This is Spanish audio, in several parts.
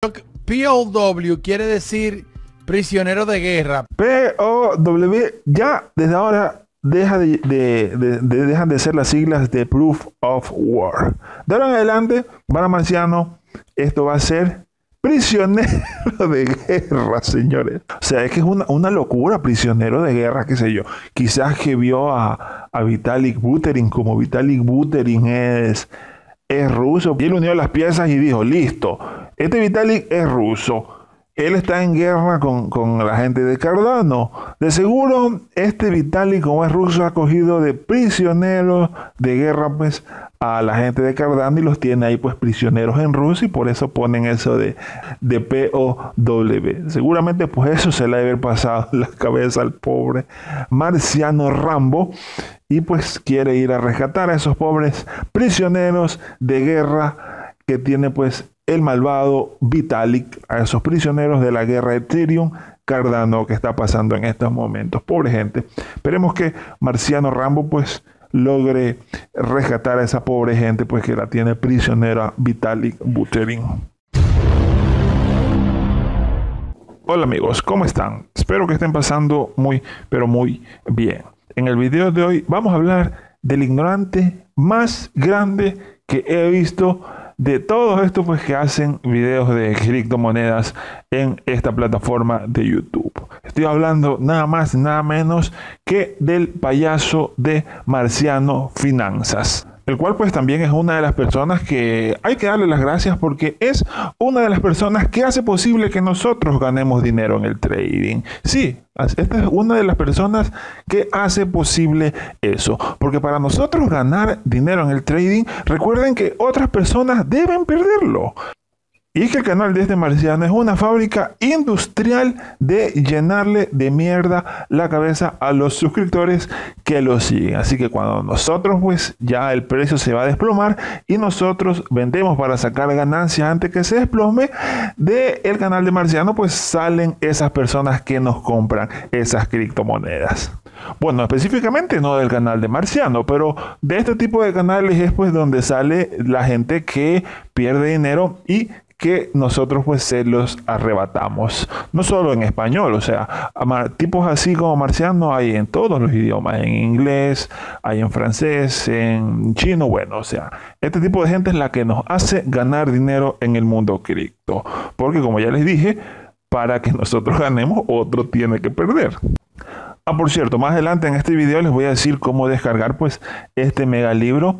POW quiere decir prisionero de guerra. POW ya desde ahora deja de ser las siglas de Proof of Work. De ahora en adelante, para Marciano, esto va a ser prisionero de guerra, señores. O sea, es que es una locura, prisionero de guerra, qué sé yo. Quizás que vio a Vitalik Buterin, como Vitalik Buterin es ruso. Y él unió las piezas y dijo, listo, este Vitalik es ruso. Él está en guerra con la gente de Cardano. De seguro, este Vitalik, como es ruso, ha cogido de prisioneros de guerra pues a la gente de Cardano y los tiene ahí pues prisioneros en Rusia, y por eso ponen eso de POW. Seguramente pues eso se le ha de haber pasado en la cabeza al pobre Marciano Rambo, y pues quiere ir a rescatar a esos pobres prisioneros de guerra que tiene pues el malvado Vitalik, a esos prisioneros de la guerra Ethereum Cardano que está pasando en estos momentos. Pobre gente. Esperemos que Marciano Rambo pues logre rescatar a esa pobre gente pues que la tiene prisionera Vitalik Buterin. Hola amigos, ¿cómo están? Espero que estén pasando muy pero muy bien. En el video de hoy vamos a hablar del ignorante más grande que he visto de todos estos pues que hacen videos de criptomonedas en esta plataforma de YouTube. Estoy hablando nada más, nada menos que del payaso de Marciano Finanzas, el cual pues también es una de las personas que hay que darle las gracias, porque es una de las personas que hace posible que nosotros ganemos dinero en el trading. Sí, esta es una de las personas que hace posible eso, porque para nosotros ganar dinero en el trading, recuerden que otras personas deben perderlo. Y es que el canal de este Marciano es una fábrica industrial de llenarle de mierda la cabeza a los suscriptores que lo siguen. Así que cuando nosotros pues ya el precio se va a desplomar y nosotros vendemos para sacar ganancias antes que se desplome, del canal de Marciano pues salen esas personas que nos compran esas criptomonedas. Bueno, específicamente no del canal de Marciano, pero de este tipo de canales es pues donde sale la gente que pierde dinero y que nosotros pues se los arrebatamos. No solo en español, o sea, tipos así como Marciano hay en todos los idiomas, en inglés, hay en francés, en chino, bueno, o sea, este tipo de gente es la que nos hace ganar dinero en el mundo cripto, porque como ya les dije, para que nosotros ganemos, otro tiene que perder. Ah, por cierto, más adelante en este video les voy a decir cómo descargar pues este mega libro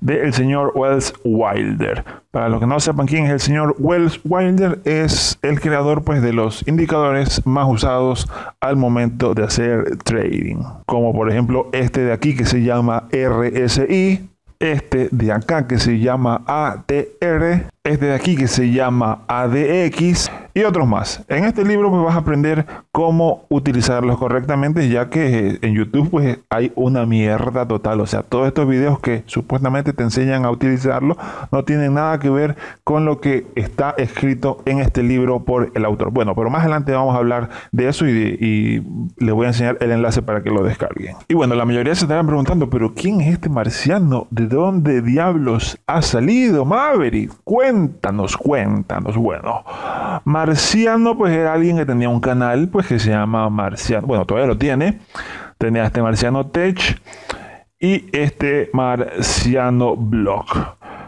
del señor Wells Wilder. Para los que no sepan quién es el señor Wells Wilder, es el creador pues de los indicadores más usados al momento de hacer trading, como por ejemplo este de aquí que se llama RSI, este de acá que se llama ATR, este de aquí que se llama ADX y otros más. En este libro pues vas a aprender cómo utilizarlos correctamente, ya que en YouTube pues hay una mierda total. O sea, todos estos videos que supuestamente te enseñan a utilizarlo no tienen nada que ver con lo que está escrito en este libro por el autor. Bueno, pero más adelante vamos a hablar de eso y les voy a enseñar el enlace para que lo descarguen. Y bueno, la mayoría se estarán preguntando, pero ¿quién es este Marciano? ¿De dónde diablos ha salido Maverick? Cuéntanos. Bueno, Marciano pues era alguien que tenía un canal pues que se llama Marciano, bueno, todavía lo tiene, tenía este Marciano Tech y este Marciano Blog.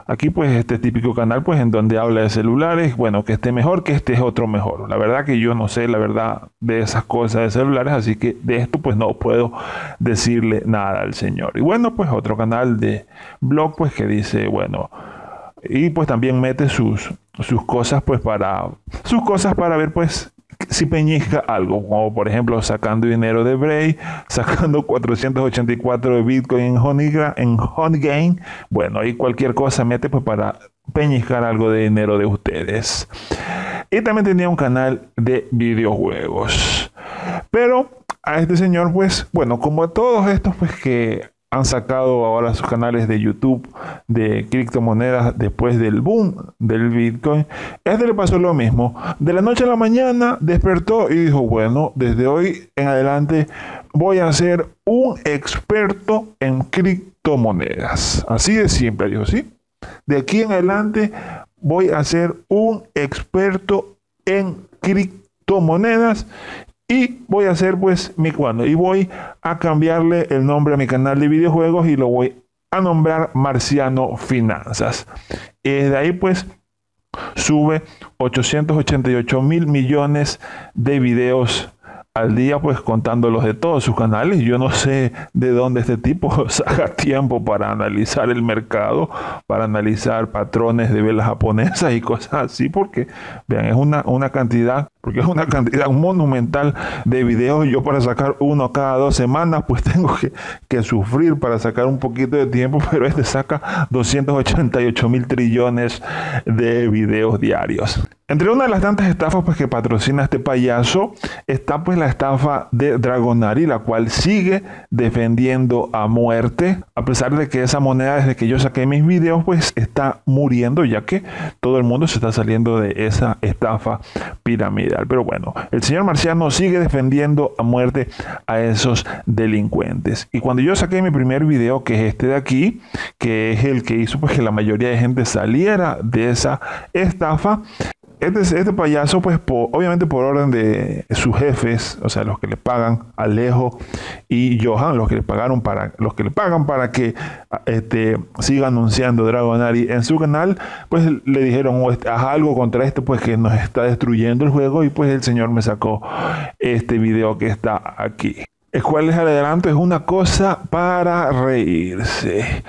Aquí pues este típico canal pues en donde habla de celulares, bueno, que este mejor, que este es otro mejor. La verdad que yo no sé la verdad de esas cosas de celulares, así que de esto pues no puedo decirle nada al señor. Y bueno, pues otro canal de blog pues que dice, bueno, y pues también mete sus cosas pues para ver pues si peñizca algo, como por ejemplo sacando dinero de Bray, sacando 484 de Bitcoin en HoneyGain. Bueno, ahí cualquier cosa mete pues para peñizcar algo de dinero de ustedes. Y también tenía un canal de videojuegos. Pero a este señor pues, bueno, como a todos estos pues que han sacado ahora sus canales de YouTube de criptomonedas después del boom del Bitcoin, este le pasó lo mismo. De la noche a la mañana despertó y dijo, bueno, desde hoy en adelante voy a ser un experto en criptomonedas. Así de simple, dijo, sí. De aquí en adelante voy a ser un experto en criptomonedas y voy a hacer pues mi cuadro y voy a cambiarle el nombre a mi canal de videojuegos y lo voy a nombrar Marciano Finanzas. Desde ahí pues sube 888 mil millones de videos al día, pues contándolos de todos sus canales. Yo no sé de dónde este tipo saca tiempo para analizar el mercado, para analizar patrones de velas japonesas y cosas así, porque vean, es una cantidad monumental de videos. Yo para sacar uno cada 2 semanas, pues tengo que sufrir para sacar un poquito de tiempo, pero este saca 288 mil trillones de videos diarios. Entre una de las tantas estafas pues, que patrocina este payaso está pues la estafa de Dragonary, la cual sigue defendiendo a muerte, a pesar de que esa moneda desde que yo saqué mis videos pues está muriendo, ya que todo el mundo se está saliendo de esa estafa piramidal. Pero bueno, el señor Marciano sigue defendiendo a muerte a esos delincuentes. Y cuando yo saqué mi primer video, que es este de aquí, que es el que hizo pues que la mayoría de gente saliera de esa estafa, este payaso, pues obviamente por orden de sus jefes, o sea, los que le pagan, Alejo y Johan, los que le pagan para que siga anunciando Dragonary en su canal, pues le dijeron, haz algo contra esto, pues que nos está destruyendo el juego, y pues el señor me sacó este video que está aquí. El cual, les adelanto, es una cosa para reírse.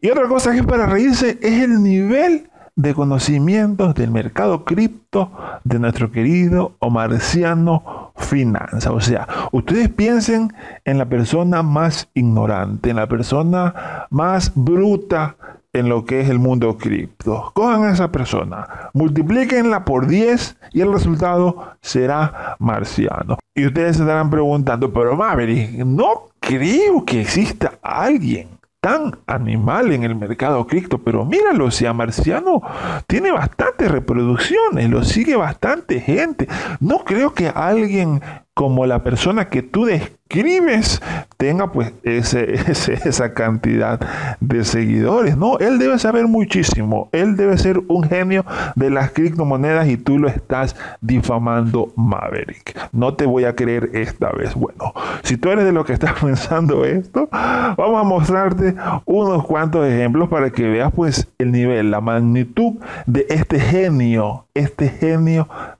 Y otra cosa que es para reírse es el nivel de conocimientos del mercado cripto de nuestro querido Marciano Finanzas. O sea, ustedes piensen en la persona más ignorante, en la persona más bruta en lo que es el mundo cripto. Cojan a esa persona, multiplíquenla por 10 y el resultado será Marciano. Y ustedes se estarán preguntando, pero Maverick, no creo que exista alguien tan animal en el mercado cripto, pero míralo, o sea, Marciano tiene bastantes reproducciones, lo sigue bastante gente. No creo que alguien como la persona que tú describes tenga pues esa cantidad de seguidores. No, él debe saber muchísimo, él debe ser un genio de las criptomonedas y tú lo estás difamando, Maverick. No te voy a creer esta vez. Bueno, si tú eres de lo que estás pensando esto, vamos a mostrarte unos cuantos ejemplos para que veas pues el nivel, la magnitud de este genio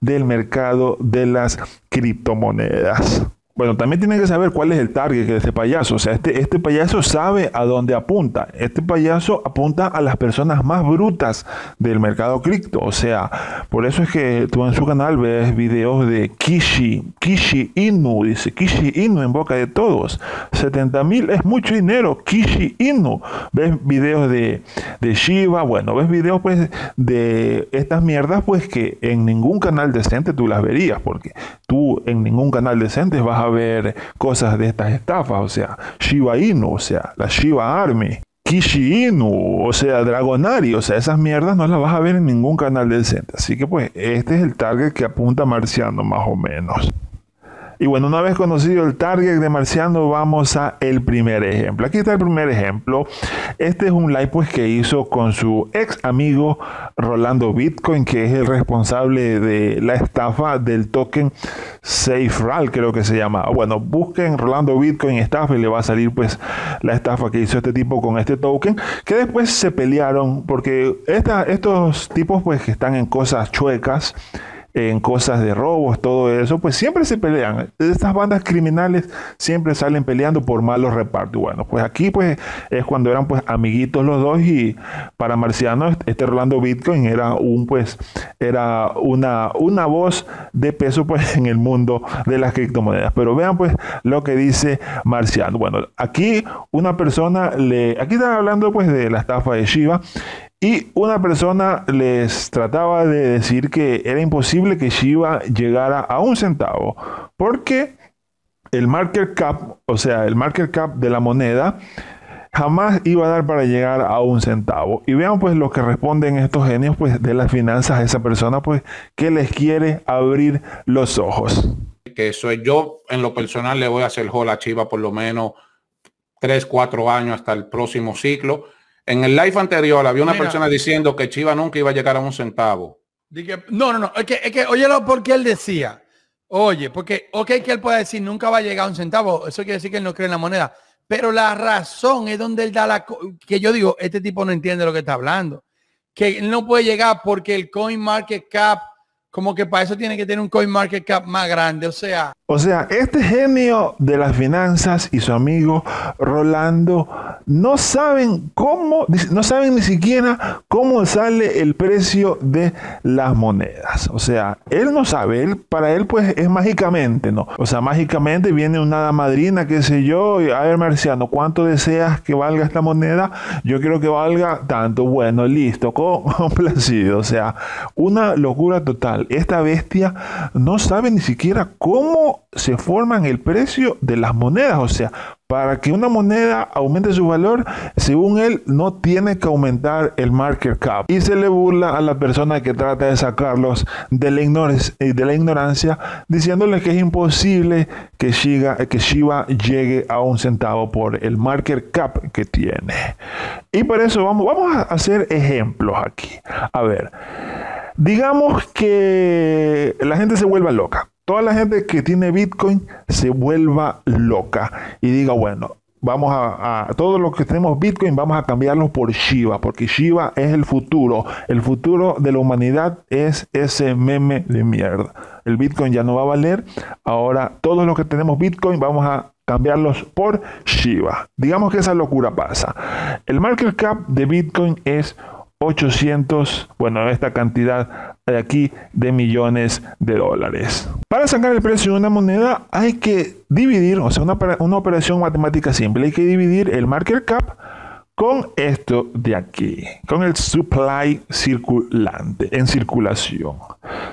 del mercado de las criptomonedas. Bueno, también tienen que saber cuál es el target de este payaso. O sea, este payaso sabe a dónde apunta. Este payaso apunta a las personas más brutas del mercado cripto. O sea, por eso es que tú en su canal ves videos de Kishu Inu. Dice, Kishu Inu en boca de todos. 70.000 es mucho dinero, Kishu Inu. Ves videos de Shiba. Bueno, ves videos pues de estas mierdas pues que en ningún canal decente tú las verías. Porque tú en ningún canal decente vas a ver cosas de estas estafas. O sea, Shiba Inu, o sea, la Shiba Army, Kishu Inu, o sea, Dragonary, o sea, esas mierdas no las vas a ver en ningún canal decente. Así que pues este es el target que apunta Marciano más o menos. Y bueno, una vez conocido el target de Marciano, vamos a el primer ejemplo. Aquí está el primer ejemplo. Este es un live pues que hizo con su ex amigo Rolando Bitcoin, que es el responsable de la estafa del token SafeRall, creo que se llama. Bueno, busquen Rolando Bitcoin estafa y le va a salir pues la estafa que hizo este tipo con este token, que después se pelearon porque estos tipos pues que están en cosas chuecas, en cosas de robos, todo eso, pues siempre se pelean. Estas bandas criminales siempre salen peleando por malos repartos. Bueno, pues aquí pues es cuando eran pues amiguitos los dos, y para Marciano este Rolando Bitcoin era una voz de peso pues en el mundo de las criptomonedas. Pero vean pues lo que dice Marciano. Bueno, aquí aquí están hablando pues de la estafa de Shiba. Y una persona les trataba de decir que era imposible que Shiba llegara a 1 centavo, porque el market cap, o sea, el market cap de la moneda jamás iba a dar para llegar a 1 centavo. Y vean pues lo que responden estos genios pues de las finanzas a esa persona pues que les quiere abrir los ojos. Que soy yo, en lo personal le voy a hacer hold a Shiba por lo menos 3, 4 años hasta el próximo ciclo. En el live anterior había una persona diciendo que Shiba nunca iba a llegar a un centavo. Dije, no, es que óyelo porque él decía, oye, porque ok que él pueda decir nunca va a llegar a un centavo, eso quiere decir que él no cree en la moneda, pero la razón es donde él da la, que yo digo, este tipo no entiende lo que está hablando, que él no puede llegar porque el CoinMarketCap, como que para eso tiene que tener un CoinMarketCap más grande, o sea, este genio de las finanzas y su amigo Rolando no saben ni siquiera cómo sale el precio de las monedas. O sea, él no sabe, para él pues es mágicamente, ¿no? O sea, mágicamente viene una hada madrina, qué sé yo, y a ver, Marciano, ¿cuánto deseas que valga esta moneda? Yo quiero que valga tanto, bueno, listo, complacido. O sea, una locura total. Esta bestia no sabe ni siquiera cómo se forman el precio de las monedas. O sea, para que una moneda aumente su valor, según él, no tiene que aumentar el market cap. Y se le burla a la persona que trata de sacarlos de la ignorancia, diciéndole que es imposible que Shiba llegue a un centavo por el market cap que tiene. Y para eso vamos a hacer ejemplos aquí. A ver, digamos que la gente se vuelva loca. Toda la gente que tiene Bitcoin se vuelva loca y diga, bueno, vamos a todos los que tenemos Bitcoin vamos a cambiarlos por Shiba, porque Shiba es el futuro de la humanidad es ese meme de mierda. El Bitcoin ya no va a valer, ahora todos los que tenemos Bitcoin vamos a cambiarlos por Shiba. Digamos que esa locura pasa. El market cap de Bitcoin es 800, bueno, esta cantidad de aquí de millones de dólares. Para sacar el precio de una moneda hay que dividir, o sea, una operación matemática simple, hay que dividir el market cap con esto de aquí, con el supply circulante, en circulación.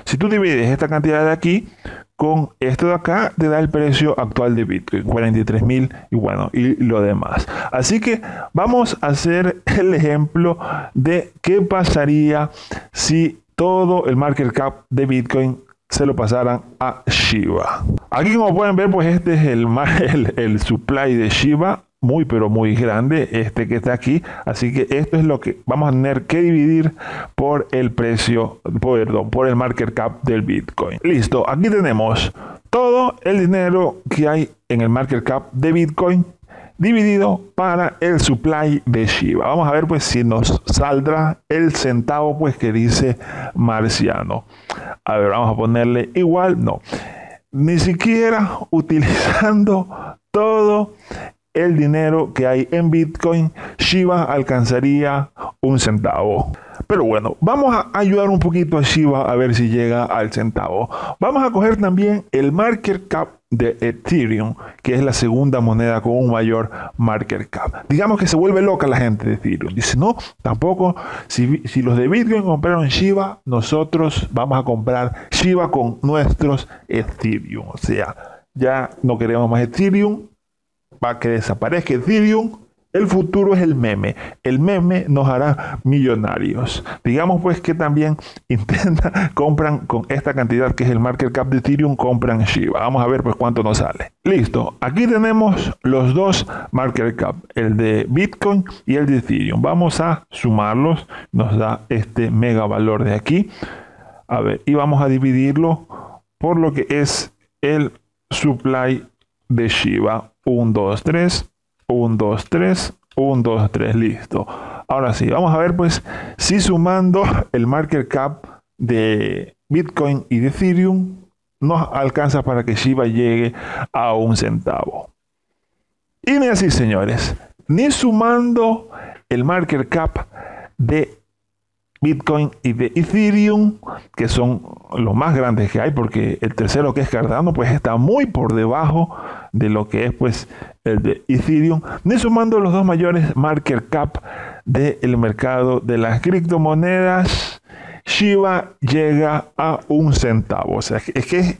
Si tú divides esta cantidad de aquí con esto de acá, te da el precio actual de Bitcoin, 43.000, y bueno, y lo demás. Así que vamos a hacer el ejemplo de qué pasaría si todo el market cap de Bitcoin se lo pasaran a Shiba. Aquí, como pueden ver, pues este es el supply de Shiba, muy pero muy grande, este que está aquí. Así que esto es lo que vamos a tener que dividir por el precio, por el market cap del Bitcoin. Listo, aquí tenemos todo el dinero que hay en el market cap de Bitcoin dividido para el supply de Shiba. Vamos a ver pues si nos saldrá el centavo pues que dice Marciano. A ver, vamos a ponerle igual, no, ni siquiera utilizando todo el dinero que hay en Bitcoin, Shiba alcanzaría un centavo. Pero bueno, vamos a ayudar un poquito a Shiba a ver si llega al centavo. Vamos a coger también el market cap de Ethereum, que es la segunda moneda con un mayor market cap. Digamos que se vuelve loca la gente de Ethereum. Dice, no, tampoco, si los de Bitcoin compraron Shiba, nosotros vamos a comprar Shiba con nuestros Ethereum. O sea, ya no queremos más Ethereum. Para que desaparezca Ethereum, el futuro es el meme. El meme nos hará millonarios. Digamos pues que también compran con esta cantidad que es el market cap de Ethereum, compran Shiba. Vamos a ver pues cuánto nos sale. Listo, aquí tenemos los dos market cap, el de Bitcoin y el de Ethereum. Vamos a sumarlos, nos da este mega valor de aquí. A ver, y vamos a dividirlo por lo que es el supply de Shiba. 1, 2, 3, 1, 2, 3, 1, 2, 3, listo. Ahora sí, vamos a ver pues si sumando el market cap de Bitcoin y de Ethereum nos alcanza para que Shiba llegue a un centavo. Y ni así, señores, ni sumando el market cap de Bitcoin y de Ethereum, que son los más grandes que hay, porque el tercero que es Cardano pues está muy por debajo de lo que es pues el de Ethereum, ni sumando los dos mayores market cap del mercado de las criptomonedas, Shiba llega a un centavo. O sea, es que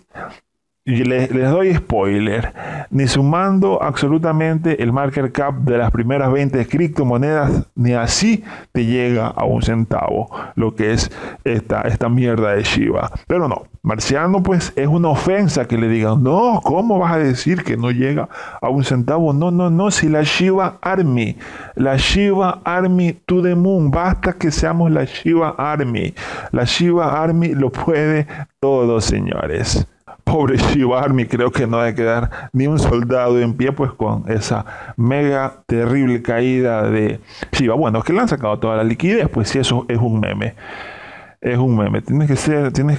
y les doy spoiler, ni sumando absolutamente el market cap de las primeras 20 criptomonedas, ni así te llega a un centavo lo que es esta mierda de Shiba. Pero no, Marciano, pues es una ofensa que le digan, no, ¿cómo vas a decir que no llega a un centavo? No, no, no, si la Shiba Army, la Shiba Army to the moon, basta que seamos la Shiba Army. La Shiba Army lo puede todo, señores. Pobre Shiba Army, creo que no debe quedar ni un soldado en pie, pues con esa mega terrible caída de Shiba. Bueno, que le han sacado toda la liquidez, pues si eso es un meme. Es un meme. Tienes que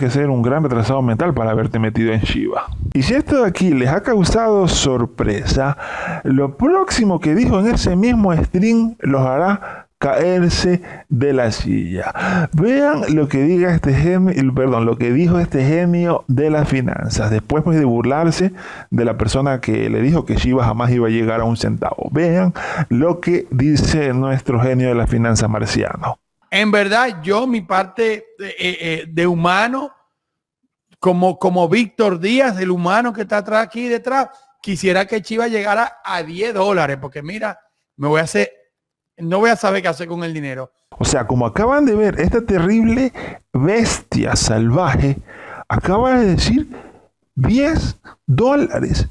ser un gran retrasado mental para haberte metido en Shiba. Y si esto de aquí les ha causado sorpresa, lo próximo que dijo en ese mismo stream los hará caerse de la silla. Vean lo que diga este genio, perdón, lo que dijo este genio de las finanzas, después pues de burlarse de la persona que le dijo que Shiba jamás iba a llegar a un centavo. Vean lo que dice nuestro genio de las finanzas, Marciano. En verdad, yo mi parte de humano, como Víctor Díaz, el humano que está atrás, aquí detrás, quisiera que Shiba llegara a $10, porque mira, no voy a saber qué hacer con el dinero. O sea, como acaban de ver, esta terrible bestia salvaje acaba de decir $10.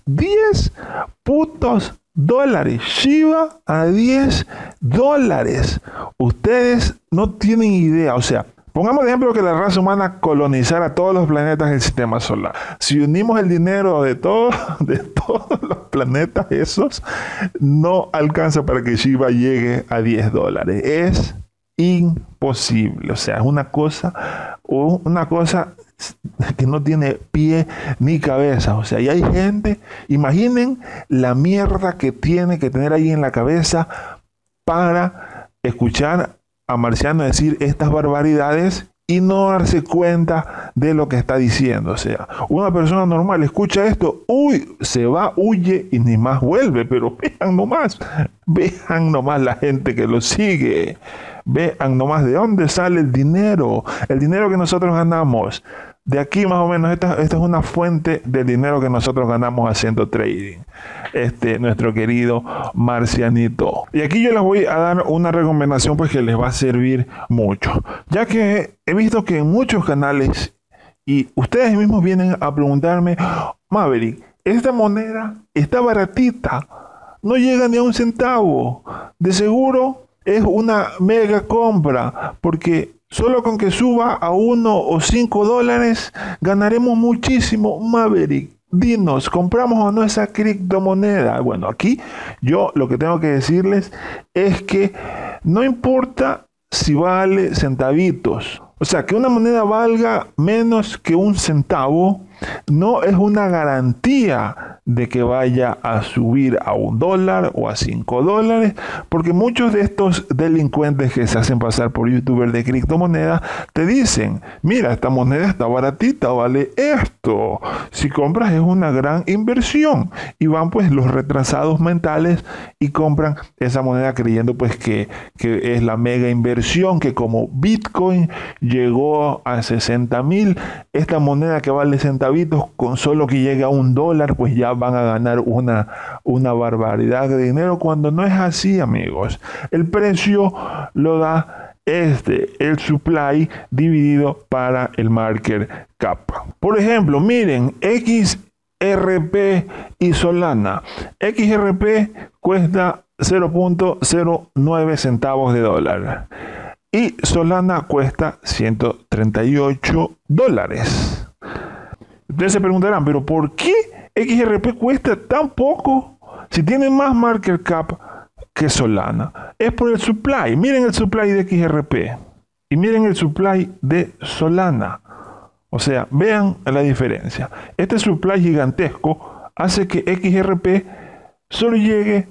10 putos dólares. Shiba a $10. Ustedes no tienen idea. O sea, pongamos de ejemplo que la raza humana colonizara todos los planetas del sistema solar. Si unimos el dinero de todos los planetas esos, no alcanza para que Shiba llegue a $10. Es imposible. O sea, es una cosa que no tiene pie ni cabeza. O sea, y hay gente, imaginen la mierda que tiene que tener ahí en la cabeza para escuchar a Marciano decir estas barbaridades y no darse cuenta de lo que está diciendo. O sea, una persona normal escucha esto, uy, se va, huye y ni más vuelve. Pero vean nomás la gente que lo sigue, vean nomás de dónde sale el dinero que nosotros ganamos. De aquí más o menos, esta es una fuente del dinero que nosotros ganamos haciendo trading. Nuestro querido Marcianito. Y aquí yo les voy a dar una recomendación pues que les va a servir mucho. Ya que he visto que en muchos canales, y ustedes mismos vienen a preguntarme, Maverick, esta moneda está baratita, no llega ni a un centavo. De seguro es una mega compra, porque solo con que suba a $1 o $5 ganaremos muchísimo. Maverick, dinos, ¿compramos o no esa criptomoneda? Bueno, aquí yo lo que tengo que decirles es que no importa si vale centavitos. O sea, que una moneda valga menos que un centavo no es una garantía de que vaya a subir a $1 o a $5, porque muchos de estos delincuentes que se hacen pasar por youtubers de criptomonedas te dicen, mira, esta moneda está baratita, vale esto, si compras es una gran inversión, y van pues los retrasados mentales y compran esa moneda creyendo pues que es la mega inversión, que como Bitcoin llegó a 60.000, esta moneda que vale centavitos, con solo que llegue a $1, pues ya van a ganar una barbaridad de dinero, cuando no es así, amigos. El precio lo da el supply dividido para el market cap. Por ejemplo, miren, XRP y Solana. XRP cuesta 0.09 centavos de dólar. Y Solana cuesta $138. Ustedes se preguntarán, pero ¿por qué XRP cuesta tan poco si tiene más market cap que Solana? Es por el supply. Miren el supply de XRP y miren el supply de Solana. O sea, vean la diferencia. Este supply gigantesco hace que XRP solo llegue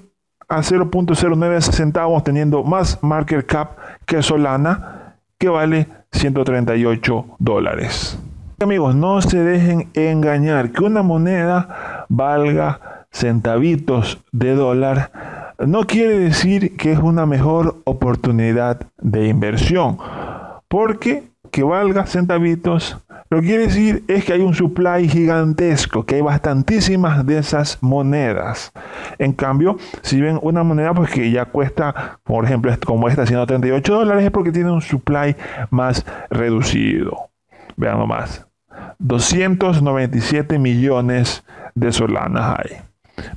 a 0.09 centavos, teniendo más market cap que Solana, que vale $138. Amigos, no se dejen engañar. Que una moneda valga centavitos de dólar no quiere decir que es una mejor oportunidad de inversión, porque que valga centavitos Lo que quiere decir es que hay un supply gigantesco, que hay bastantísimas de esas monedas. En cambio, si ven una moneda pues que ya cuesta, por ejemplo, como esta, $138, es porque tiene un supply más reducido. Vean nomás, 297 millones de Solanas hay.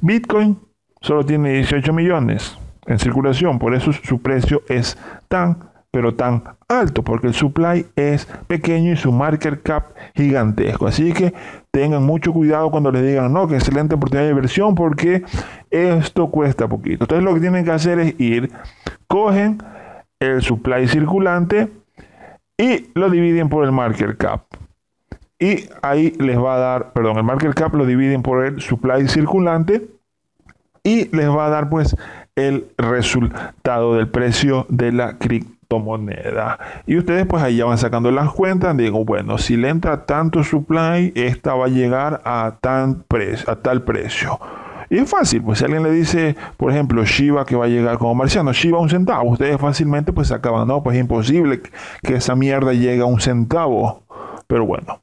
Bitcoin solo tiene 18 millones en circulación, por eso su precio es tan pero tan alto, porque el supply es pequeño y su market cap gigantesco. Así que tengan mucho cuidado cuando les digan no, que excelente oportunidad de inversión porque esto cuesta poquito. Entonces lo que tienen que hacer es ir, cogen el supply circulante y lo dividen por el market cap. Y ahí les va a dar, perdón, el market cap lo dividen por el supply circulante y les va a dar pues el resultado del precio de la criptomoneda. Y ustedes pues ahí ya van sacando las cuentas. Digo, bueno, si le entra tanto supply, esta va a llegar a tal precio. Y es fácil, pues si alguien le dice, por ejemplo, Shiba que va a llegar como Marciano, Shiba $0.01, ustedes fácilmente pues acaban, no, pues es imposible que esa mierda llegue a $0.01. Pero bueno,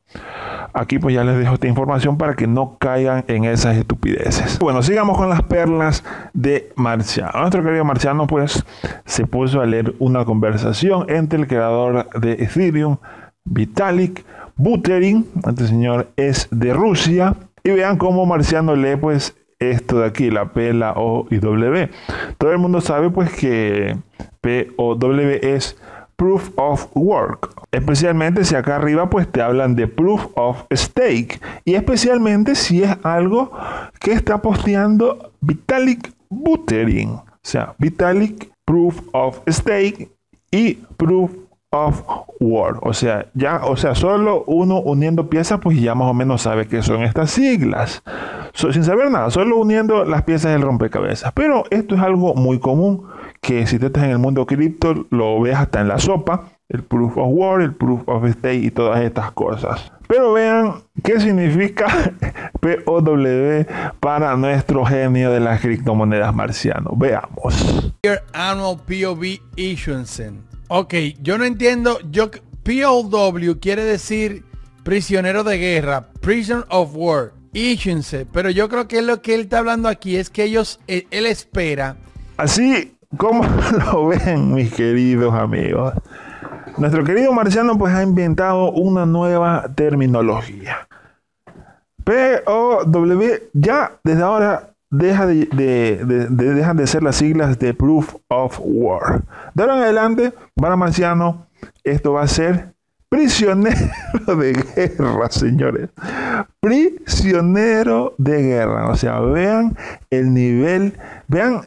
aquí pues ya les dejo esta información para que no caigan en esas estupideces. Bueno, sigamos con las perlas de Marciano. Nuestro querido Marciano pues se puso a leer una conversación entre el creador de Ethereum, Vitalik Buterin. Este señor es de Rusia. Y vean cómo Marciano lee pues esto de aquí, la P, la O y W. Todo el mundo sabe pues que P o W es Proof of Work, especialmente si acá arriba pues te hablan de Proof of Stake y especialmente si es algo que está posteando Vitalik Buterin, o sea, Vitalik Proof of Stake y Proof of Work, o sea, ya, o sea, solo uno uniendo piezas pues ya más o menos sabe qué son estas siglas, sin saber nada, solo uniendo las piezas del rompecabezas, pero esto es algo muy común que si tú estás en el mundo cripto lo ves hasta en la sopa, el Proof of Work, el Proof of Stake y todas estas cosas. Pero vean qué significa POW para nuestro genio de las criptomonedas Marciano. Veamos. Annual POW issuance. Ok, yo no entiendo. POW quiere decir prisionero de guerra, Prison of War, issuance. Pero yo creo que lo que él está hablando aquí es que ellos, él espera. Así. ¿Cómo lo ven, mis queridos amigos? Nuestro querido Marciano pues ha inventado una nueva terminología. POW ya desde ahora dejan de ser las siglas de Proof of Work. De ahora en adelante, para Marciano, esto va a ser prisionero de guerra, señores. Prisionero de guerra. O sea, vean el nivel, vean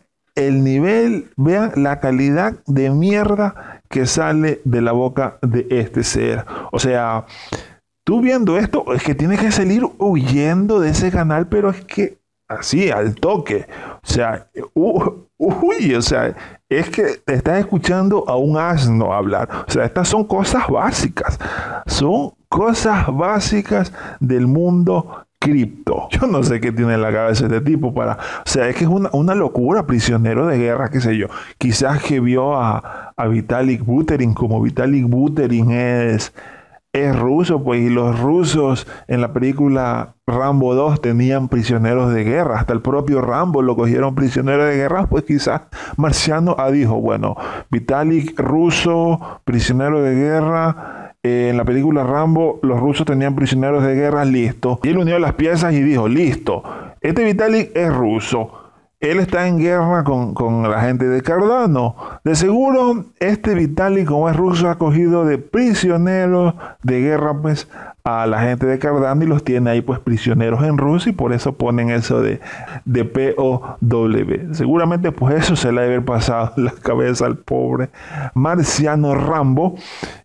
la calidad de mierda que sale de la boca de este ser. O sea, tú viendo esto, es que tienes que salir huyendo de ese canal, pero es que así, al toque. O sea, uy, o sea, es que estás escuchando a un asno hablar. O sea, estas son cosas básicas. Son cosas básicas del mundo cripto. Yo no sé qué tiene en la cabeza este tipo para, o sea, es que es una locura, prisionero de guerra, qué sé yo. Quizás que vio a Vitalik Buterin, como Vitalik Buterin es ruso, pues, y los rusos en la película Rambo 2 tenían prisioneros de guerra, hasta el propio Rambo lo cogieron prisionero de guerra, pues quizás Marciano dijo, bueno, Vitalik ruso, prisionero de guerra. En la película Rambo, los rusos tenían prisioneros de guerra, listo. Y él unió las piezas y dijo, listo, este Vitalik es ruso. Él está en guerra con la gente de Cardano. De seguro, este Vitalik, como es ruso, ha cogido de prisioneros de guerra pues, a la gente de Cardano y los tiene ahí pues prisioneros en Rusia y por eso ponen eso de POW. Seguramente pues eso se le ha de haber pasado la cabeza al pobre Marciano Rambo.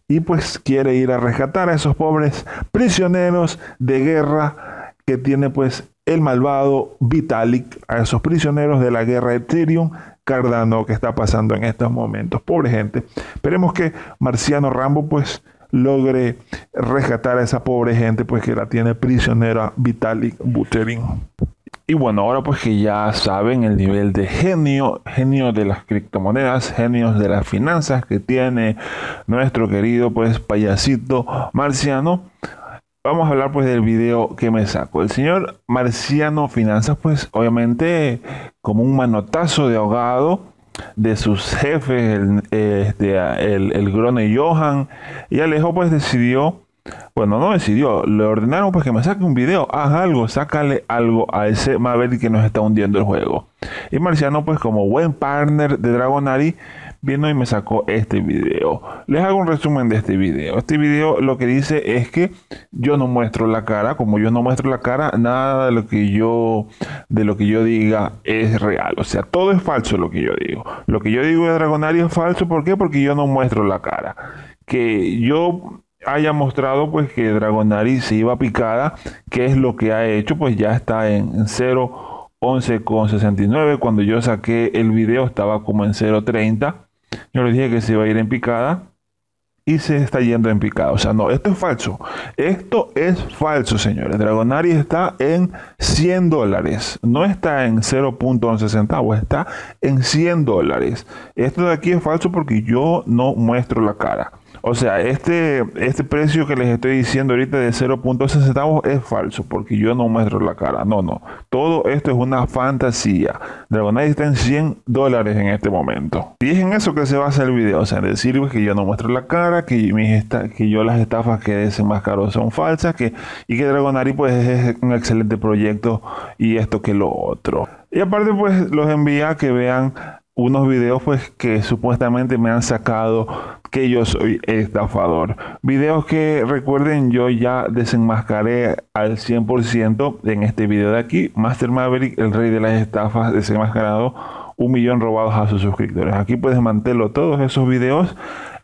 Y pues quiere ir a rescatar a esos pobres prisioneros de guerra que tiene pues el malvado Vitalik, a esos prisioneros de la guerra Ethereum Cardano que está pasando en estos momentos. Pobre gente. Esperemos que Marciano Rambo pues logre rescatar a esa pobre gente pues que la tiene prisionera Vitalik Buterin. Y bueno, ahora pues que ya saben el nivel de genio de las criptomonedas, genios de las finanzas que tiene nuestro querido pues payasito Marciano. Vamos a hablar pues del video que me saco. El señor Marciano Finanzas, pues obviamente como un manotazo de ahogado de sus jefes, el Grone Johan y Alejo, pues decidió, bueno, no decidió, le ordenaron pues que me saque un video, haz algo, sácale algo a ese Maverick que nos está hundiendo el juego. Y Marciano pues como buen partner de Dragonary vino y me sacó este video. Les hago un resumen de este video. Este video lo que dice es que yo no muestro la cara. Como yo no muestro la cara, nada de lo que yo diga es real. O sea, todo es falso lo que yo digo. Lo que yo digo de Dragonary es falso. ¿Por qué? Porque yo no muestro la cara. Que yo haya mostrado pues que Dragonary se iba picada, que es lo que ha hecho, pues ya está en 0.11.69. Cuando yo saqué el video estaba como en 0.30. Yo les dije que se iba a ir en picada y se está yendo en picada. O sea, no, esto es falso. Esto es falso, señores. Dragonary está en $100. No está en 0.11 centavos, está en $100. Esto de aquí es falso porque yo no muestro la cara. O sea, este precio que les estoy diciendo ahorita de 0.11 centavos es falso porque yo no muestro la cara. No, no. Todo esto es una fantasía. Dragonary está en $100 en este momento. Y es en eso que se basa el video. O sea, en decir que yo no muestro la cara, que yo las estafas que dicen más caros son falsas, y que Dragonary pues es un excelente proyecto y esto que lo otro. Y aparte pues los envía a que vean unos videos pues que supuestamente me han sacado que yo soy estafador. Videos que, recuerden, yo ya desenmascaré al 100% en este video de aquí. Master Maverick, el rey de las estafas, desenmascarado, 1 millón robados a sus suscriptores. Aquí pues desmantelo todos esos videos,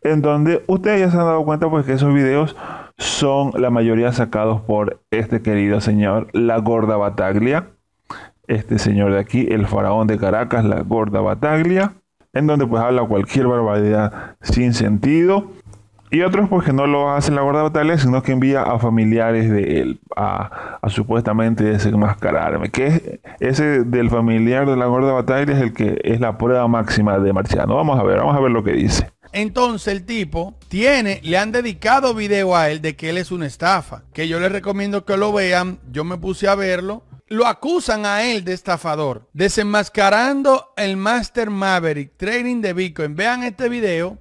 en donde ustedes ya se han dado cuenta pues que esos videos son la mayoría sacados por este querido señor, la Gorda Bataglia. Este señor de aquí, el faraón de Caracas, la Gorda Bataglia, en donde pues habla cualquier barbaridad sin sentido. Y otros pues que no lo hacen la Gorda Bataglia, sino que envía a familiares de él a supuestamente desenmascararme. Que ese del familiar de la Gorda Bataglia es el que es la prueba máxima de Marciano. Vamos a ver lo que dice. Entonces el tipo le han dedicado video a él de que él es una estafa. Que yo les recomiendo que lo vean, yo me puse a verlo. Lo acusan a él de estafador, desenmascarando el Master Maverick, trading de Bitcoin. Vean este video,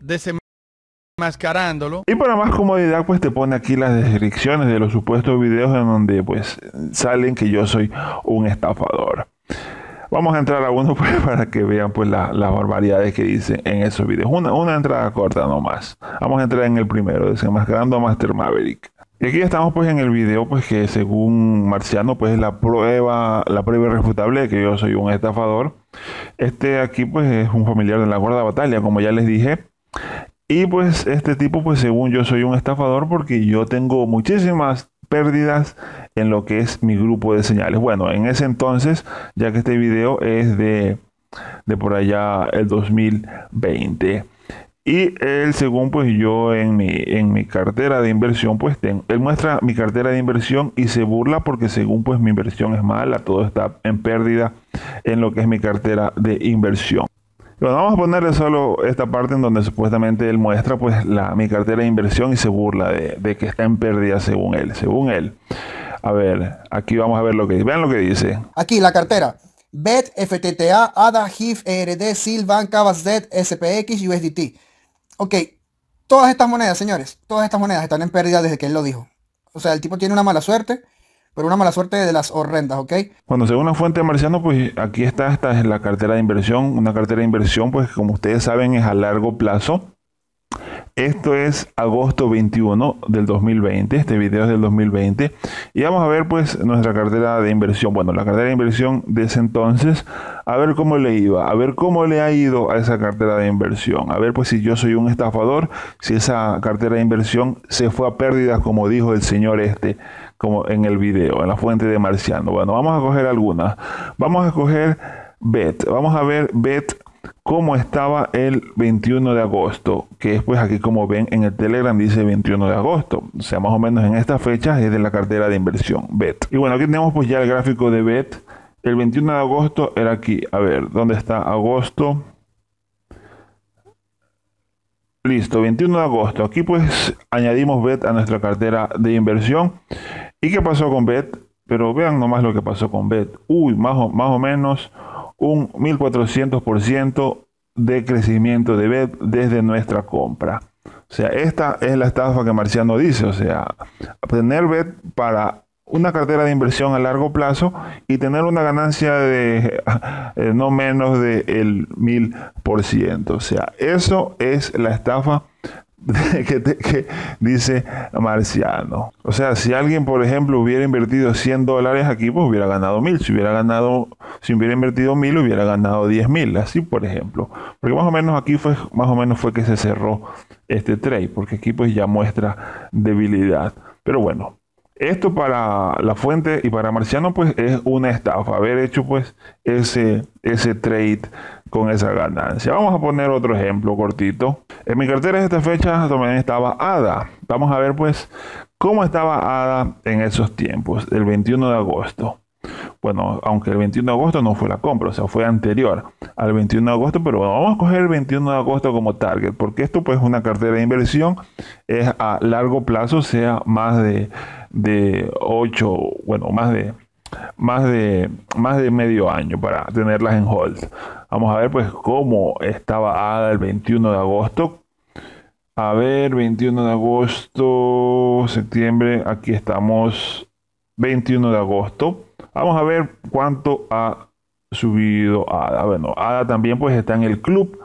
desenmascarándolo. Y para más comodidad, pues te pone aquí las descripciones de los supuestos videos en donde pues salen que yo soy un estafador. Vamos a entrar a uno pues, para que vean pues las barbaridades que dicen en esos videos. Una entrada corta nomás. Vamos a entrar en el primero, desenmascarando a Master Maverick. Y aquí estamos pues en el video pues que según Marciano pues es la prueba irrefutable de que yo soy un estafador. Este aquí pues es un familiar de la Gorda Bataglia, como ya les dije. Y pues este tipo pues según yo soy un estafador porque yo tengo muchísimas pérdidas en lo que es mi grupo de señales. Bueno, en ese entonces, ya que este video es de por allá el 2020. Y él, según pues yo en mi cartera de inversión, pues él muestra mi cartera de inversión y se burla porque según pues mi inversión es mala, todo está en pérdida en lo que es mi cartera de inversión. Bueno, vamos a ponerle solo esta parte en donde supuestamente él muestra pues mi cartera de inversión y se burla de que está en pérdida según él. A ver, aquí vamos a ver lo que dice. Vean lo que dice. Aquí la cartera. BET, FTTA, ADA, HIF, ERD, Silvan, Z, SPX, USDT. Ok, todas estas monedas, señores, todas estas monedas están en pérdida desde que él lo dijo. O sea, el tipo tiene una mala suerte, pero una mala suerte de las horrendas, ¿ok? Bueno, según la fuente de Marciano, pues aquí está, esta es la cartera de inversión. Una cartera de inversión, pues como ustedes saben, es a largo plazo. Esto es agosto 21 del 2020, este video es del 2020. Y vamos a ver pues nuestra cartera de inversión, bueno, la cartera de inversión de ese entonces, a ver cómo le iba, a ver cómo le ha ido a esa cartera de inversión, a ver pues si yo soy un estafador, si esa cartera de inversión se fue a pérdidas como dijo el señor como en el video, en la fuente de Marciano. Bueno, vamos a coger algunas, vamos a coger BET, vamos a ver BET. Cómo estaba el 21 de agosto, que es pues aquí como ven en el Telegram dice 21 de agosto, o sea más o menos en esta fecha es de la cartera de inversión BET. Y bueno, aquí tenemos pues ya el gráfico de BET, el 21 de agosto era aquí, a ver, ¿dónde está agosto? Listo, 21 de agosto. Aquí pues añadimos BET a nuestra cartera de inversión. ¿Y qué pasó con BET? Pero vean nomás lo que pasó con BET. Uy, más o menos un 1400% de crecimiento de BET desde nuestra compra. O sea, esta es la estafa que Marciano dice. O sea, tener BET para una cartera de inversión a largo plazo y tener una ganancia de no menos del 1000%. O sea, eso es la estafa que dice Marciano. O sea, si alguien, por ejemplo, hubiera invertido $100 aquí, pues hubiera ganado 1000. Si hubiera invertido 1000, hubiera ganado 10.000. Así, por ejemplo. Porque más o menos aquí fue que se cerró este trade. Porque aquí pues ya muestra debilidad. Pero bueno, esto para la fuente y para Marciano pues es una estafa. Haber hecho pues ese trade con esa ganancia. Vamos a poner otro ejemplo cortito. En mi cartera de esta fecha también estaba ADA. Vamos a ver pues cómo estaba ADA en esos tiempos, el 21 de agosto. Bueno, aunque el 21 de agosto no fue la compra, o sea, fue anterior al 21 de agosto, pero vamos a coger el 21 de agosto como target, porque esto pues es una cartera de inversión, es a largo plazo, o sea, más de medio año para tenerlas en hold. Vamos a ver pues cómo estaba ADA el 21 de agosto. A ver, 21 de agosto, septiembre, aquí estamos, 21 de agosto. Vamos a ver cuánto ha subido ADA. Bueno, ADA también pues está en el club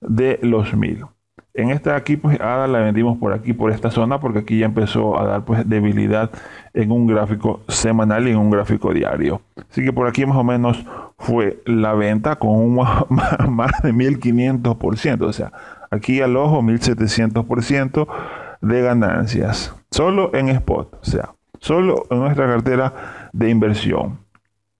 de los 1000. En esta aquí pues ADA la vendimos por aquí, por esta zona, porque aquí ya empezó a dar pues debilidad en un gráfico semanal y en un gráfico diario. Así que por aquí más o menos fue la venta con un más de 1500%. O sea, aquí al ojo 1700% de ganancias. Solo en spot, o sea, solo en nuestra cartera de inversión.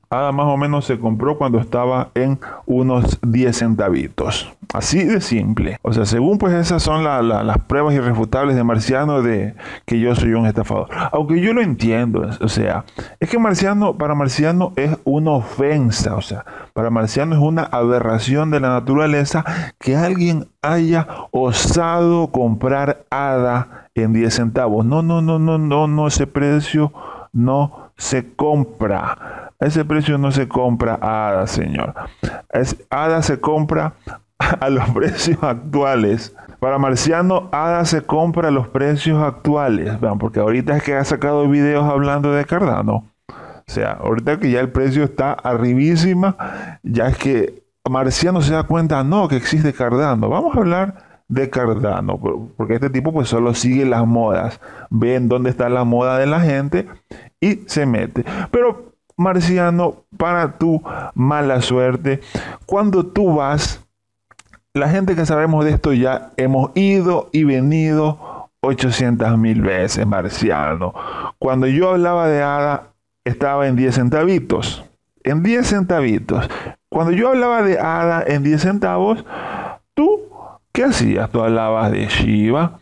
ADA más o menos se compró cuando estaba en unos 10 centavitos. Así de simple. O sea, según pues esas son las pruebas irrefutables de Marciano de que yo soy un estafador. Aunque yo lo entiendo. O sea, es que Marciano, para Marciano es una ofensa. O sea, para Marciano es una aberración de la naturaleza que alguien haya osado comprar ADA en 10 centavos. No, ese precio no se compra. A ese precio no se compra ADA, señor. ADA se compra a los precios actuales. Para Marciano, ADA se compra a los precios actuales. Vean, porque ahorita es que ha sacado videos hablando de Cardano. O sea, ahorita que ya el precio está arribísima, ya es que Marciano se da cuenta, no, que existe Cardano. Vamos a hablar de Cardano, porque este tipo pues solo sigue las modas. Ven dónde está la moda de la gente y se mete. Pero Marciano, para tu mala suerte, cuando tú vas, la gente que sabemos de esto ya hemos ido y venido 800.000 veces, Marciano. Cuando yo hablaba de ADA, estaba en 10 centavitos. En 10 centavitos. Cuando yo hablaba de ADA en 10 centavos, ¿tú qué hacías? Tú hablabas de Shiba,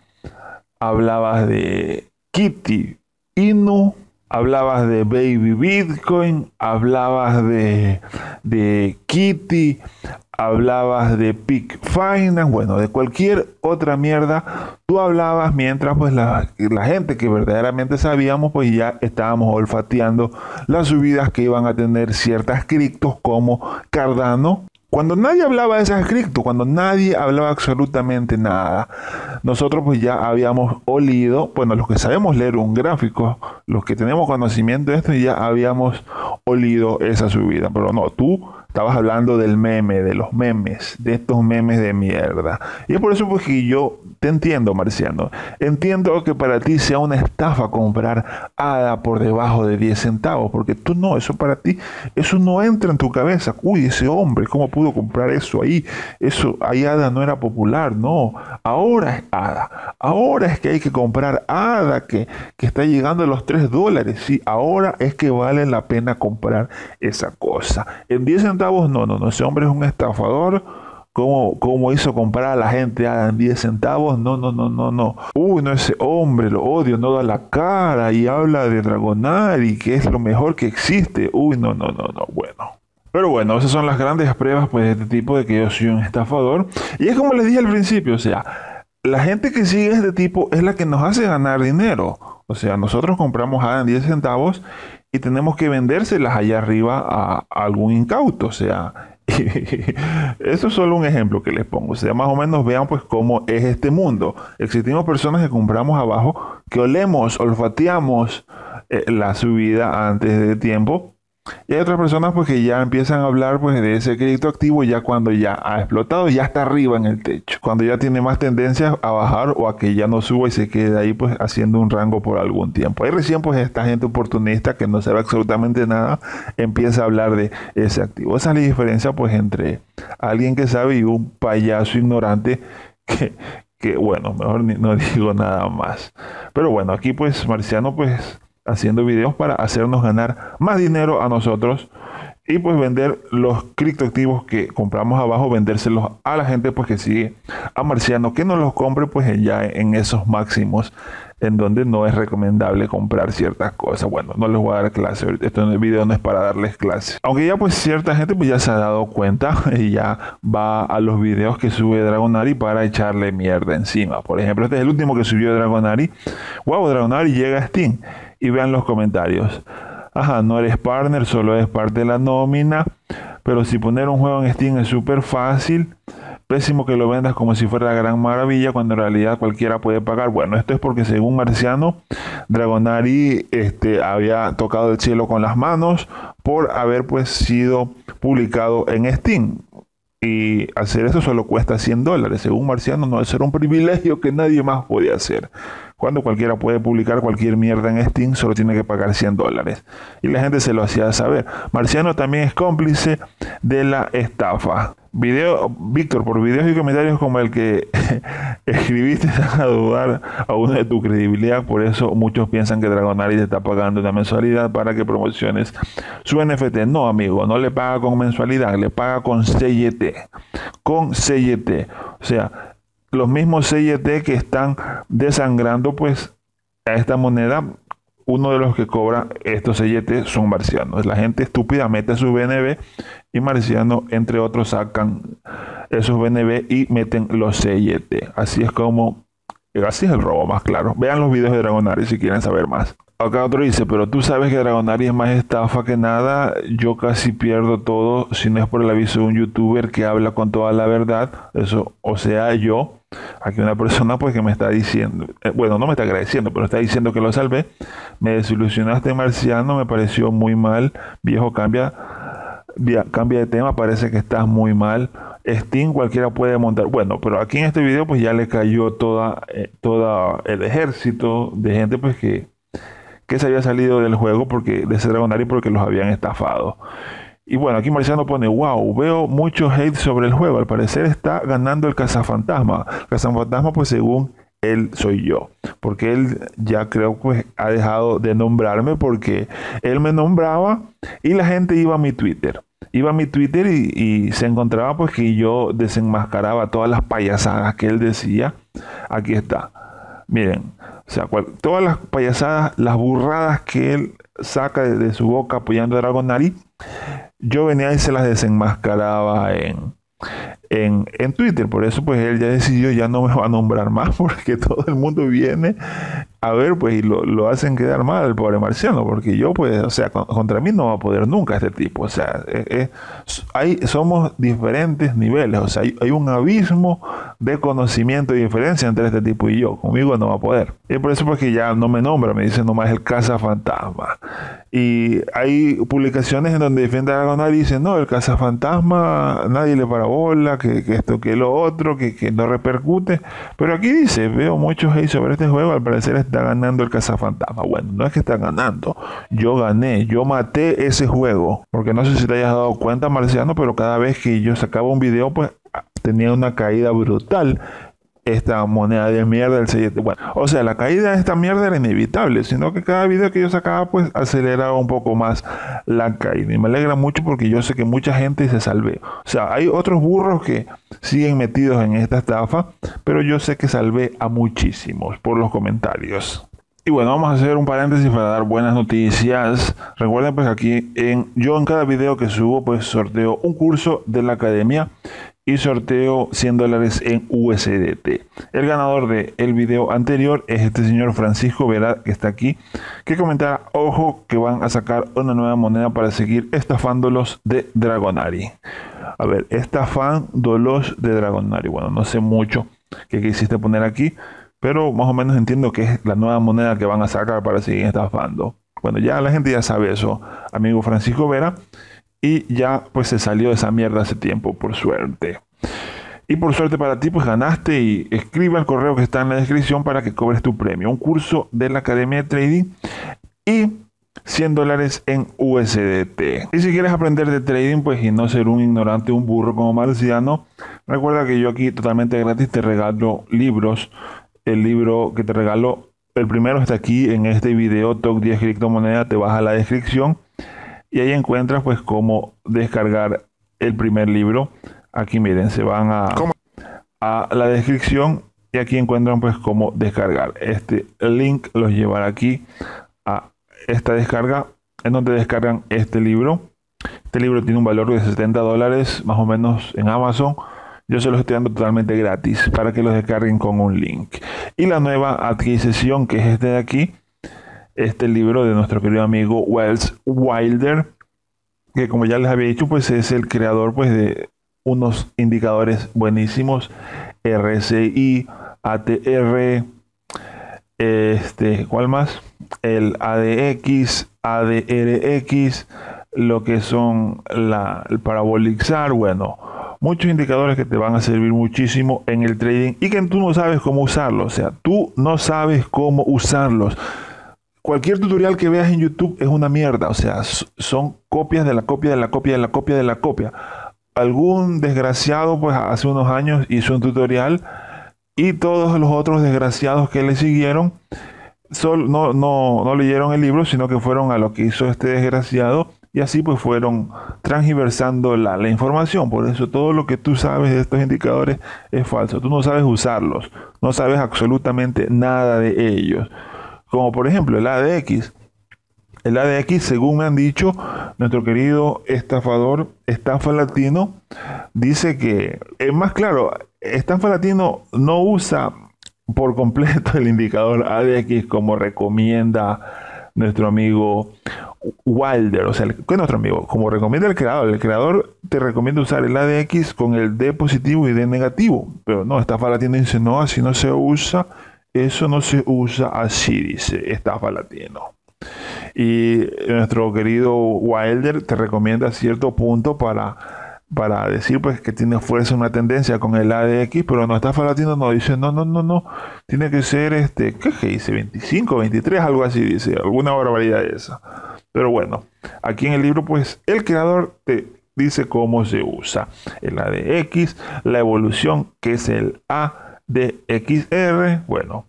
hablabas de Kitty Inu, hablabas de Baby Bitcoin, hablabas de Kitty, hablabas de Peak Finance, bueno, de cualquier otra mierda, tú hablabas mientras pues la gente que verdaderamente sabíamos, pues ya estábamos olfateando las subidas que iban a tener ciertas criptos como Cardano. Cuando nadie hablaba de esas criptos, cuando nadie hablaba absolutamente nada, nosotros pues ya habíamos olido, bueno, los que sabemos leer un gráfico, los que tenemos conocimiento de esto, ya habíamos olido esa subida. Pero no, tú estabas hablando del meme, de los memes, de estos memes de mierda. Y es por eso pues que yo te entiendo, Marciano. Entiendo que para ti sea una estafa comprar ADA por debajo de 10 centavos, porque tú no, eso para ti, eso no entra en tu cabeza. Uy, ese hombre, ¿cómo pudo comprar eso ahí? Eso, ahí ADA no era popular, no. Ahora es ADA. Ahora es que hay que comprar ADA que está llegando a los $3. Sí, ahora es que vale la pena comprar esa cosa. En 10 centavos no. Ese hombre es un estafador. ¿Cómo hizo comprar a la gente ADA en 10 centavos? No. Uy, no, ese hombre, lo odio, no da la cara y habla de Dragonary, que es lo mejor que existe. Uy, no, bueno. Pero bueno, esas son las grandes pruebas pues de este tipo de que yo soy un estafador. Y es como les dije al principio, o sea, la gente que sigue este tipo es la que nos hace ganar dinero. O sea, nosotros compramos ADA en 10 centavos y tenemos que vendérselas allá arriba a algún incauto. O sea, eso es solo un ejemplo que les pongo. O sea, más o menos vean pues cómo es este mundo. Existimos personas que compramos abajo, que olemos, olfateamos la subida antes de tiempo. Y hay otras personas pues que ya empiezan a hablar pues de ese criptoactivo ya cuando ya ha explotado, ya está arriba en el techo, cuando ya tiene más tendencias a bajar o a que ya no suba y se quede ahí pues haciendo un rango por algún tiempo. Ahí recién pues esta gente oportunista que no sabe absolutamente nada empieza a hablar de ese activo. Esa es la diferencia pues entre alguien que sabe y un payaso ignorante que bueno, mejor no digo nada más. Pero bueno, aquí pues Marciano pues haciendo videos para hacernos ganar más dinero a nosotros y pues vender los criptoactivos que compramos abajo, vendérselos a la gente pues que sigue a Marciano, que no los compre pues ya en esos máximos en donde no es recomendable comprar ciertas cosas. Bueno, no les voy a dar clase, este video no es para darles clase, aunque ya pues cierta gente pues ya se ha dado cuenta y ya va a los videos que sube Dragonary para echarle mierda encima. Por ejemplo, este es el último que subió Dragonary. Wow, Dragonary llega a Steam. Y vean los comentarios. Ajá, no eres partner, solo es parte de la nómina. Pero si poner un juego en Steam es súper fácil. Pésimo que lo vendas como si fuera la gran maravilla cuando en realidad cualquiera puede pagar. Bueno, esto es porque según Marciano, Dragonary había tocado el cielo con las manos por haber pues sido publicado en Steam. Y hacer eso solo cuesta $100. Según Marciano, no, eso era un privilegio que nadie más podía hacer. Cuando cualquiera puede publicar cualquier mierda en Steam, solo tiene que pagar $100. Y la gente se lo hacía saber. Marciano también es cómplice de la estafa. Víctor, por videos y comentarios como el que escribiste, vas a dudar aún de tu credibilidad. Por eso muchos piensan que Dragonary te está pagando una mensualidad para que promociones su NFT. No, amigo, no le paga con mensualidad, le paga con CYT. Con CYT. O sea, los mismos CYT que están desangrando pues a esta moneda, uno de los que cobra estos CYT son Marcianos. La gente estúpida mete su BNB y Marciano, entre otros, sacan esos BNB y meten los CYT. Así es el robo más claro. Vean los videos de Dragonary si quieren saber más. Acá otro dice, pero tú sabes que Dragonary es más estafa que nada. Yo casi pierdo todo si no es por el aviso de un youtuber que habla con toda la verdad. Eso, o sea, yo. Aquí una persona pues que me está diciendo, bueno, no me está agradeciendo, pero está diciendo que lo salvé. Me desilusionaste, Marciano, me pareció muy mal. Viejo, cambia de tema, parece que estás muy mal. Steam cualquiera puede montar. Bueno, pero aquí en este video pues ya le cayó toda el ejército de gente pues que se había salido del juego porque de ese Dragonary porque los habían estafado. Y bueno, aquí Marciano pone, wow, veo mucho hate sobre el juego. Al parecer está ganando el cazafantasma. El cazafantasma, pues según él, soy yo. Porque él ya creo pues ha dejado de nombrarme porque él me nombraba y la gente iba a mi Twitter. Iba a mi Twitter y se encontraba pues que yo desenmascaraba todas las payasadas que él decía. Aquí está. Miren, o sea, todas las payasadas, las burradas que él saca de su boca apoyando a Dragonary, yo venía y se las desenmascaraba en Twitter. Por eso pues él ya decidió, ya no me va a nombrar más, porque todo el mundo viene a ver pues y lo hacen quedar mal al pobre Marciano, porque yo pues, o sea, contra mí no va a poder nunca este tipo. O sea, somos diferentes niveles. O sea, hay un abismo de conocimiento y diferencia entre este tipo y yo. Conmigo no va a poder. Y por eso pues que ya no me nombra, me dice nomás el cazafantasma. Y hay publicaciones en donde defiende a Dragonary y dicen, no, el cazafantasma nadie le para bola, que esto, que lo otro, que no repercute. Pero aquí dice, veo mucho hate sobre este juego, al parecer está ganando el cazafantasma. Bueno, no es que está ganando, yo gané, yo maté ese juego. Porque no sé si te hayas dado cuenta, Marciano, pero cada vez que yo sacaba un video pues tenía una caída brutal. Esta moneda de mierda del CYT, bueno, o sea, la caída de esta mierda era inevitable, sino que cada video que yo sacaba pues aceleraba un poco más la caída. Y me alegra mucho porque yo sé que mucha gente se salvé. O sea, hay otros burros que siguen metidos en esta estafa, pero yo sé que salvé a muchísimos por los comentarios. Y bueno, vamos a hacer un paréntesis para dar buenas noticias. Recuerden pues aquí, yo en cada video que subo pues sorteo un curso de la academia y sorteo $100 en USDT. El ganador del video anterior es este señor Francisco Vera, que está aquí, que comentaba, ojo, que van a sacar una nueva moneda para seguir estafándolos de Dragonary. A ver, estafándolos de Dragonary. Bueno, no sé mucho qué quisiste poner aquí, pero más o menos entiendo que es la nueva moneda que van a sacar para seguir estafando. Bueno, ya la gente ya sabe eso, amigo Francisco Vera. Y ya pues se salió de esa mierda hace tiempo, por suerte. Y por suerte para ti pues ganaste, y escribe al correo que está en la descripción para que cobres tu premio. Un curso de la Academia de Trading y $100 en USDT. Y si quieres aprender de trading pues y no ser un ignorante, un burro como Marciano, recuerda que yo aquí totalmente gratis te regalo libros. El libro que te regalo, el primero está aquí en este video, Top 10 criptomonedas, te vas a la descripción. Y ahí encuentras pues cómo descargar el primer libro. Aquí miren, se van a la descripción y aquí encuentran pues cómo descargar. Este link los llevará aquí a esta descarga, en donde descargan este libro. Este libro tiene un valor de $70 más o menos en Amazon. Yo se los estoy dando totalmente gratis para que los descarguen con un link. Y la nueva adquisición, que es este de aquí, este libro de nuestro querido amigo Wells Wilder, que como ya les había dicho pues es el creador pues de unos indicadores buenísimos, RSI, ATR, ¿cuál más? El ADX, ADRX, lo que son el parabolizar, bueno, muchos indicadores que te van a servir muchísimo en el trading y que tú no sabes cómo usarlos, o sea, tú no sabes cómo usarlos. Cualquier tutorial que veas en YouTube es una mierda, o sea, son copias de la copia, de la copia, de la copia, de la copia. Algún desgraciado, pues hace unos años hizo un tutorial y todos los otros desgraciados que le siguieron no leyeron el libro, sino que fueron a lo que hizo este desgraciado y así pues fueron transversando la información. Por eso todo lo que tú sabes de estos indicadores es falso, tú no sabes usarlos, no sabes absolutamente nada de ellos. Como por ejemplo el ADX. El ADX, según me han dicho, nuestro querido estafador, Estafa Latino, dice que, es más claro, Estafa Latino no usa por completo el indicador ADX como recomienda nuestro amigo Wilder. O sea, ¿qué es nuestro amigo? Como recomienda el creador. El creador te recomienda usar el ADX con el D positivo y D negativo. Pero no, Estafa Latino dice, no, así no se usa. Eso no se usa así, dice Estafa Latino. Y nuestro querido Wilder te recomienda cierto punto para decir pues que tiene fuerza una tendencia con el ADX, pero no, Estafa Latino no dice, no, tiene que ser ¿qué es que dice? 25, 23, algo así dice, alguna barbaridad de esa. Pero bueno, aquí en el libro pues el creador te dice cómo se usa el ADX, la evolución que es el ADXR, bueno,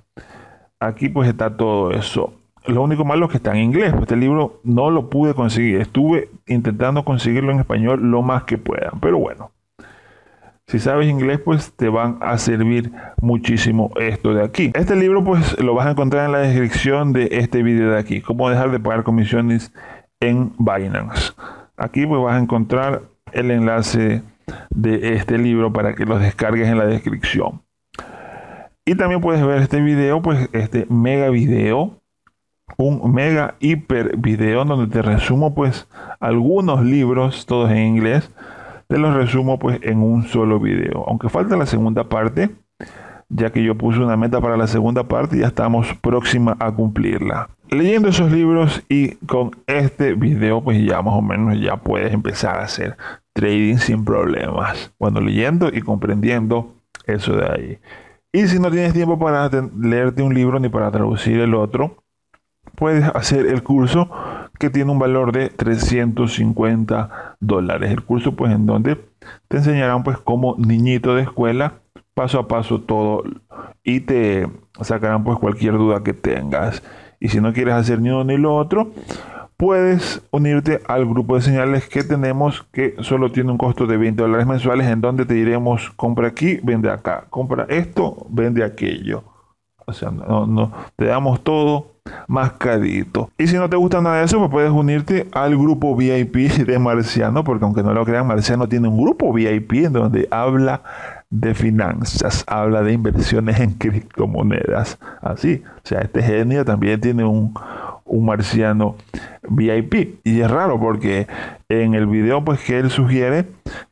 aquí pues está todo eso. Lo único malo es que está en inglés, pues este libro no lo pude conseguir, estuve intentando conseguirlo en español lo más que pueda, pero bueno, si sabes inglés pues te van a servir muchísimo esto de aquí. Este libro pues lo vas a encontrar en la descripción de este video de aquí, cómo dejar de pagar comisiones en Binance. Aquí pues vas a encontrar el enlace de este libro para que los descargues en la descripción. Y también puedes ver este video, pues este mega video, un mega hiper video donde te resumo pues algunos libros, todos en inglés, te los resumo pues en un solo video. Aunque falta la segunda parte, ya que yo puse una meta para la segunda parte y ya estamos próxima a cumplirla. Leyendo esos libros y con este video pues ya más o menos ya puedes empezar a hacer trading sin problemas. Bueno, leyendo y comprendiendo eso de ahí. Y si no tienes tiempo para leerte un libro ni para traducir el otro, puedes hacer el curso que tiene un valor de $350. El curso pues en donde te enseñarán pues como niñito de escuela, paso a paso todo, y te sacarán pues cualquier duda que tengas. Y si no quieres hacer ni uno ni lo otro, puedes unirte al grupo de señales que tenemos, que solo tiene un costo de $20 mensuales, en donde te diremos compra aquí, vende acá, compra esto, vende aquello. O sea, no, te damos todo más carito. Y si no te gusta nada de eso, pues puedes unirte al grupo VIP de Marciano, porque aunque no lo crean, Marciano tiene un grupo VIP en donde habla de finanzas, habla de inversiones en criptomonedas. Así, o sea, este genio también tiene un Marciano VIP. Y es raro porque en el video, pues, que él sugiere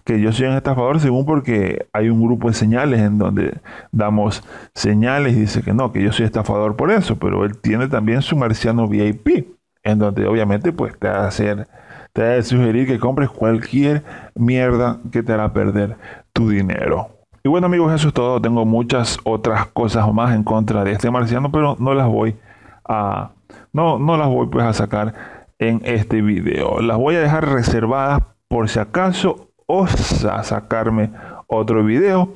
que yo soy un estafador, según porque hay un grupo de señales en donde damos señales, y dice que no, que yo soy estafador por eso, pero él tiene también su Marciano VIP, en donde obviamente pues te va a sugerir que compres cualquier mierda que te hará perder tu dinero. Y bueno, amigos, eso es todo. Tengo muchas otras cosas más en contra de este Marciano, pero no las voy a sacar en este video. Las voy a dejar reservadas por si acaso osa sacarme otro video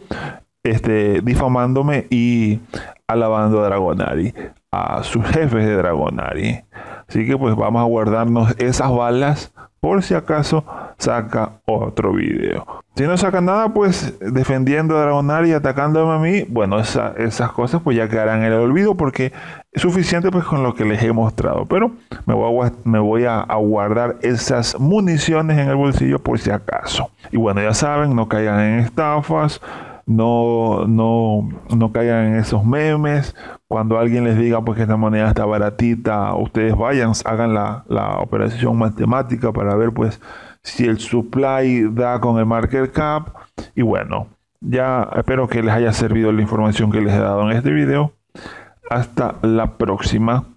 difamándome y alabando a Dragonary, a sus jefes de Dragonary. Así que pues vamos a guardarnos esas balas por si acaso saca otro video. Si no saca nada, pues defendiendo a Dragonary y atacándome a mí, bueno, esas cosas pues ya quedarán en el olvido, porque es suficiente pues con lo que les he mostrado. Pero me voy a guardar esas municiones en el bolsillo por si acaso. Y bueno, ya saben, no caigan en estafas, no caigan en esos memes. Cuando alguien les diga pues que esta moneda está baratita, ustedes vayan, hagan la operación matemática para ver pues si el supply da con el market cap. Y bueno, ya espero que les haya servido la información que les he dado en este video. Hasta la próxima.